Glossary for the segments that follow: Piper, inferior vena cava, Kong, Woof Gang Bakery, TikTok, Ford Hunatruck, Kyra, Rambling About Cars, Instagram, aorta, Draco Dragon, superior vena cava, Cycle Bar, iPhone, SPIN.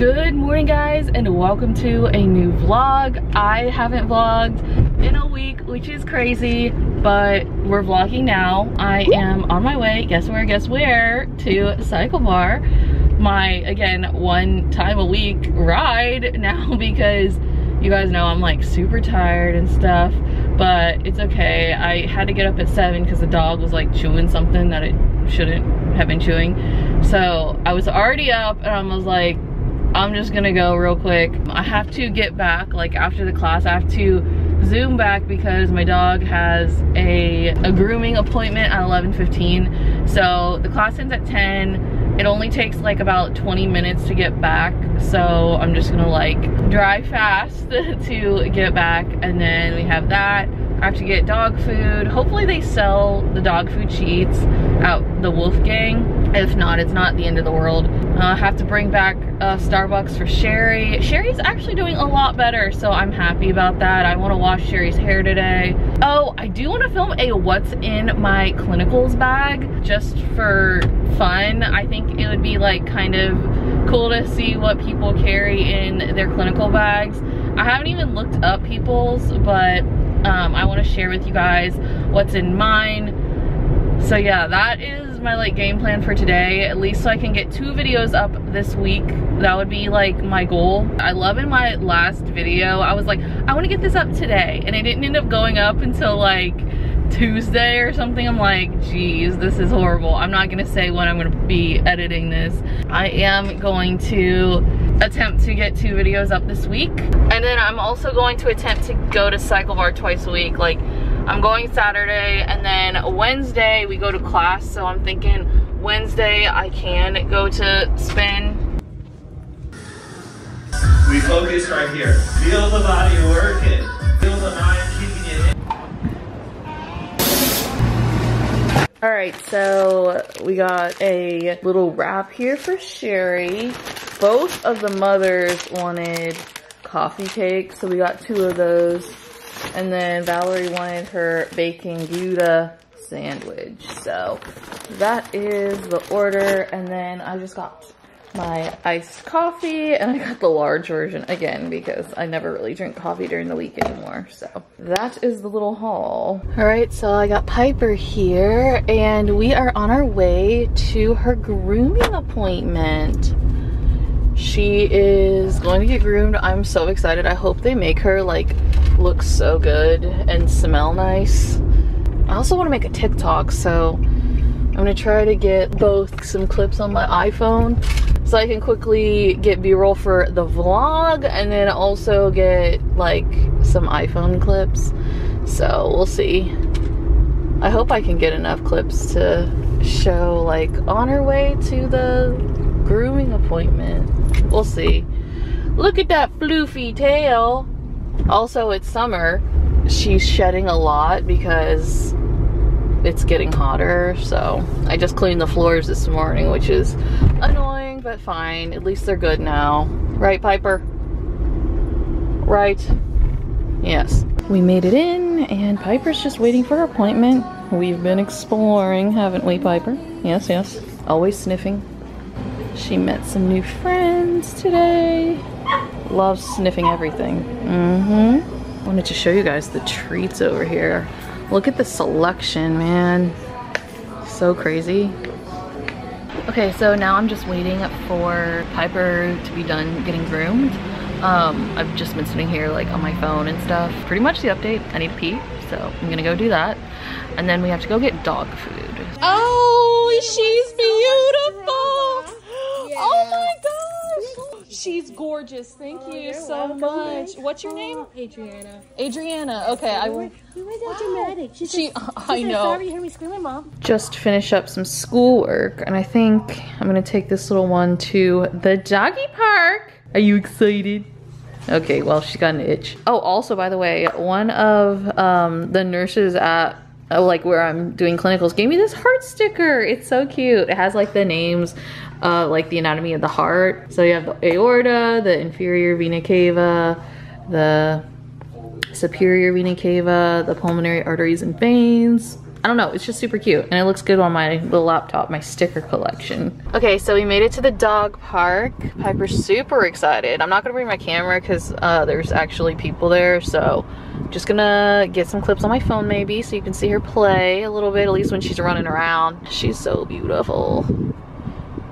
Good morning guys, and welcome to a new vlog. I haven't vlogged in a week, which is crazy, but we're vlogging now. I am on my way, guess where, to Cycle Bar. My, again, one time a week ride now, because you guys know I'm like super tired and stuff, but it's okay. I had to get up at 7 because the dog was like chewing something that it shouldn't have been chewing. So I was already up and I was like, I'm just gonna go real quick. I have to get back, like after the class, I have to zoom back because my dog has a grooming appointment at 11:15. So the class ends at 10. It only takes like about 20 minutes to get back, so I'm just gonna like drive fast to get back, and then we have that. I have to get dog food. Hopefully they sell the dog food sheets at the Woof Gang. If not, it's not the end of the world. I have to bring back Starbucks for Sherry. Sherry's actually doing a lot better, so I'm happy about that. I want to wash Sherry's hair today. Oh, I do want to film a what's in my clinicals bag just for fun. I think it would be like kind of cool to see what people carry in their clinical bags. I haven't even looked up people's, but I want to share with you guys what's in mine. So yeah, that is my like game plan for today, at least, so I can get 2 videos up this week. That would be like my goal. I love, in my last video I was like, I want to get this up today, and it didn't end up going up until like Tuesday or something. I'm like, geez, this is horrible. I'm not gonna say when I'm gonna be editing this. I am going to attempt to get 2 videos up this week, and then I'm also going to attempt to go to Cycle Bar twice a week. Like, I'm going Saturday, and then Wednesday we go to class, so I'm thinking Wednesday I can go to SPIN. We focus right here. Feel the body working. Feel the mind keeping it in. Alright, so we got a little wrap here for Sherry. Both of the mothers wanted coffee cakes, so we got 2 of those. And then Valerie wanted her bacon gouda sandwich. So that is the order. And then I just got my iced coffee, and I got the large version again because I never really drink coffee during the week anymore. So that is the little haul. All right, so I got Piper here, and we are on our way to her grooming appointment. She is going to get groomed. I'm so excited. I hope they make her like look so good and smell nice. I also want to make a TikTok, so I'm gonna try to get both some clips on my iPhone so I can quickly get B-roll for the vlog, and then also get like some iPhone clips. So we'll see. I hope I can get enough clips to show like on her way to the grooming appointment. We'll see. Look at that floofy tail. Also, it's summer. She's shedding a lot because it's getting hotter. So I just cleaned the floors this morning, which is annoying, but fine. At least they're good now. Right, Piper? Right? Yes. We made it in, and Piper's just waiting for her appointment. We've been exploring, haven't we, Piper? Yes, yes. Always sniffing. She met some new friends today. Loves sniffing everything. I wanted to show you guys the treats over here. Look at the selection, man. So crazy. Okay, so now I'm just waiting for Piper to be done getting groomed. I've just been sitting here like on my phone and stuff. Pretty much the update. I need to pee, so I'm gonna go do that. And then we have to go get dog food. Oh, she's beautiful. Oh my gosh, she's gorgeous. Thank you so much. What's your name? Adriana. Adriana. Okay, I will. You were that dramatic. I know. Sorry, you heard me screaming, Mom. Just finish up some schoolwork, and I think I'm gonna take this little one to the doggy park. Are you excited? Okay. Well, she's got an itch. Oh, also, by the way, one of the nurses at like where I'm doing clinicals gave me this heart sticker. It's so cute. It has like the names, like the anatomy of the heart. So you have the aorta, the inferior vena cava, the superior vena cava, the pulmonary arteries and veins, I don't know, it's just super cute and it looks good on my little laptop, my sticker collection. Okay, so we made it to the dog park. Piper's super excited. I'm not gonna bring my camera because there's actually people there, so I'm just gonna get some clips on my phone maybe so you can see her play a little bit, at least when she's running around. She's so beautiful.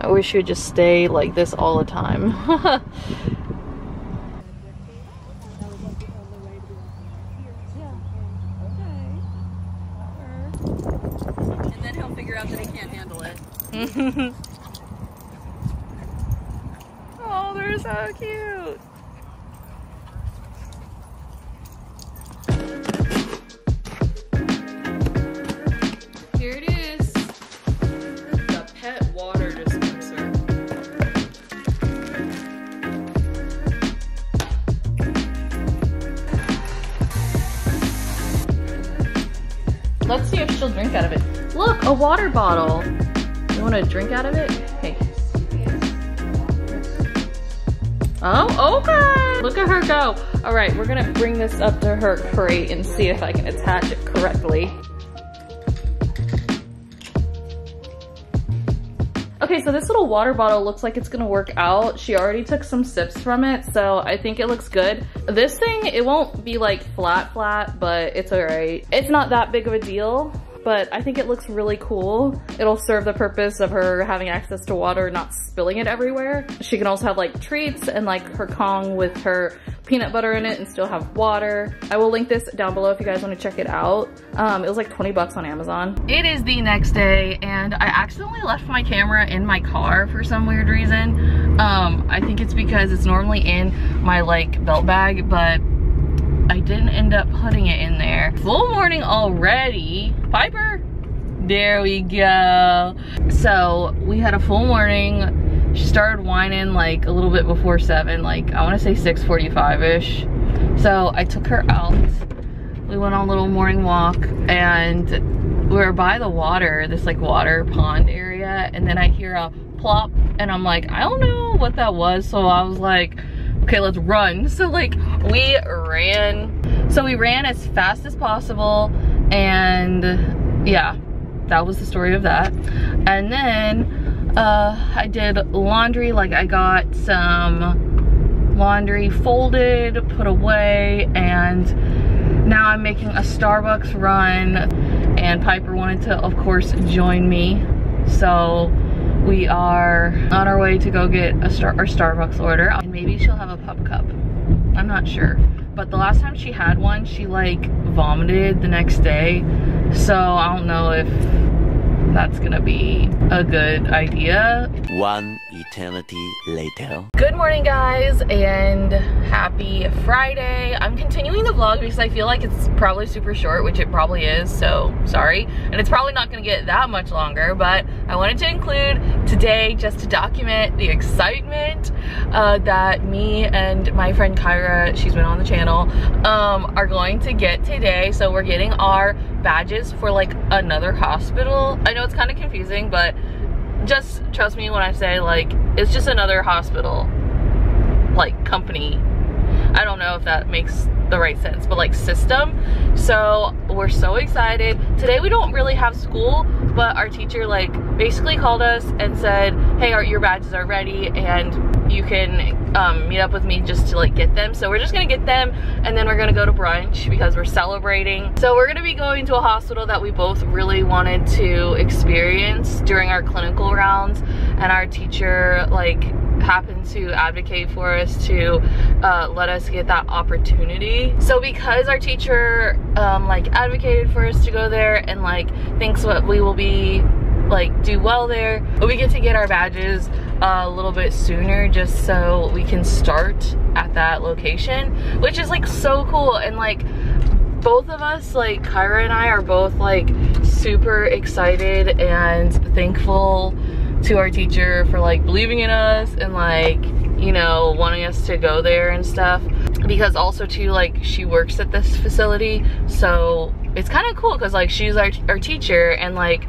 I wish she would just stay like this all the time. And then he'll figure out that he can't handle it. Oh, they're so cute. Here it is. The pet water dispenser. Let's see if she'll drink out of it. Look, a water bottle. You want to drink out of it? Hey. Oh, okay. Look at her go. All right, we're gonna bring this up to her crate and see if I can attach it correctly. Okay, so this little water bottle looks like it's gonna work out. She already took some sips from it, so I think it looks good. This thing, it won't be like flat, but it's all right. It's not that big of a deal, but I think it looks really cool. It'll serve the purpose of her having access to water, not spilling it everywhere. She can also have like treats and like her Kong with her peanut butter in it and still have water. I will link this down below if you guys want to check it out. It was like 20 bucks on Amazon. It is the next day and I accidentally left my camera in my car for some weird reason. I think it's because it's normally in my like belt bag, but I didn't end up putting it in there. Full morning already. Piper, there we go. So we had a full morning. She started whining like a little bit before 7, like I wanna say 6:45-ish. So I took her out. We went on a little morning walk and we were by the water, this like water pond area. And then I hear a plop and I'm like, I don't know what that was. So I was like, okay, let's run. So like we ran. So we ran as fast as possible and yeah, that was the story of that. And then I did laundry, like I got some laundry folded, put away, and now I'm making a Starbucks run and Piper wanted to of course join me. So we are on our way to go get our Starbucks order. And maybe she'll have a pup cup. I'm not sure. But the last time she had one, she like vomited the next day. So I don't know if that's gonna be a good idea. One eternity later. Good morning guys and happy Friday. I'm continuing the vlog because I feel like it's probably super short, which it probably is, so sorry. And it's probably not gonna get that much longer, but I wanted to include today just to document the excitement that me and my friend Kyra, she's been on the channel, are going to get today. So we're getting our badges for like another hospital. I know it's kind of confusing, but just trust me when I say like it's just another hospital like company. I don't know if that makes the right sense, but like system. So we're so excited. Today we don't really have school, but our teacher like basically called us and said, hey, your badges are ready and you can meet up with me just to like get them. So we're just gonna get them and then we're gonna go to brunch because we're celebrating. So we're gonna be going to a hospital that we both really wanted to experience during our clinical rounds, and our teacher like happened to advocate for us to let us get that opportunity. So because our teacher like advocated for us to go there and like thinks what we will be like do well there, we get to get our badges a little bit sooner just so we can start at that location, which is like so cool. And like both of us, like Kyra and I, are both like super excited and thankful to our teacher for like believing in us and like, you know, wanting us to go there and stuff, because also too like she works at this facility, so it's kind of cool because like she's our teacher and like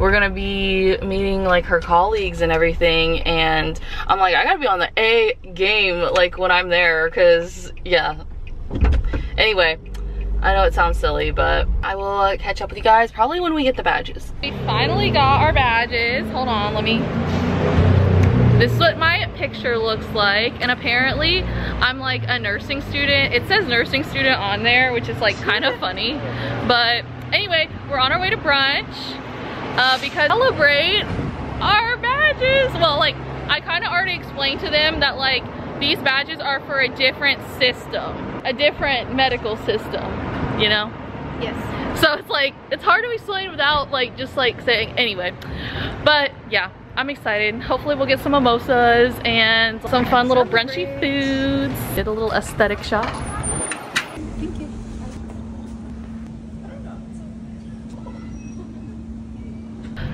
we're gonna be meeting like her colleagues and everything. And I'm like, I gotta be on the A game like when I'm there, because yeah. Anyway, I know it sounds silly, but I will catch up with you guys probably when we get the badges. We finally got our badges. Hold on, let me... This is what my picture looks like, and apparently I'm like a nursing student. It says nursing student on there, which is like kind of funny. But anyway, we're on our way to brunch because we celebrate our badges. Well, like I kind of already explained to them that like these badges are for a different system, a different medical system, you know? Yes. So it's like, it's hard to explain without like just like saying anyway, but yeah. I'm excited. Hopefully we'll get some mimosas and some fun little brunchy foods. Did a little aesthetic shop. Thank you.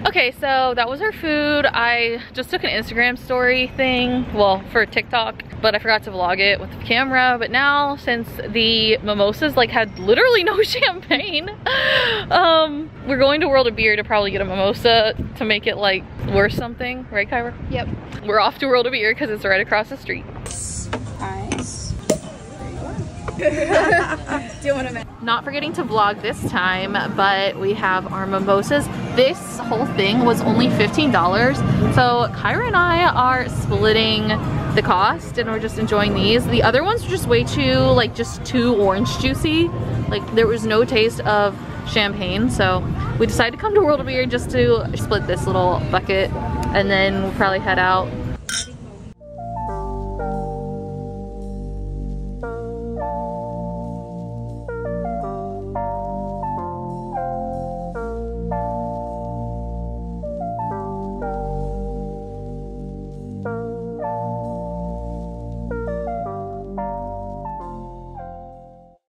Okay, so that was our food. I just took an Instagram story thing, well, for TikTok, but I forgot to vlog it with the camera. But now, since the mimosas like had literally no champagne, we're going to World of Beer to probably get a mimosa to make it like worth something, right, Kyra? Yep. We're off to World of Beer because it's right across the street. Nice. Not forgetting to vlog this time, but we have our mimosas. This whole thing was only $15, so Kyra and I are splitting the cost and we're just enjoying these. The other ones were just way too, like, just too orange juicy. Like, there was no taste of champagne, so we decided to come to World of Beer just to split this little bucket, and then we'll probably head out